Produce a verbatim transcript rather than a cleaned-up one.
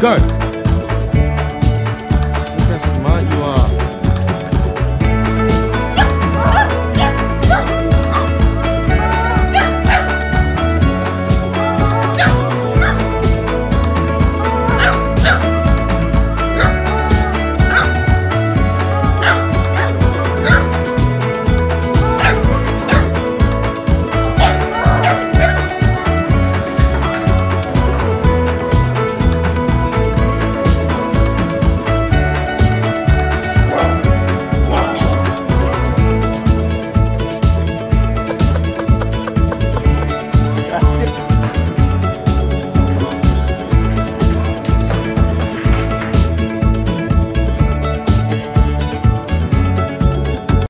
Go.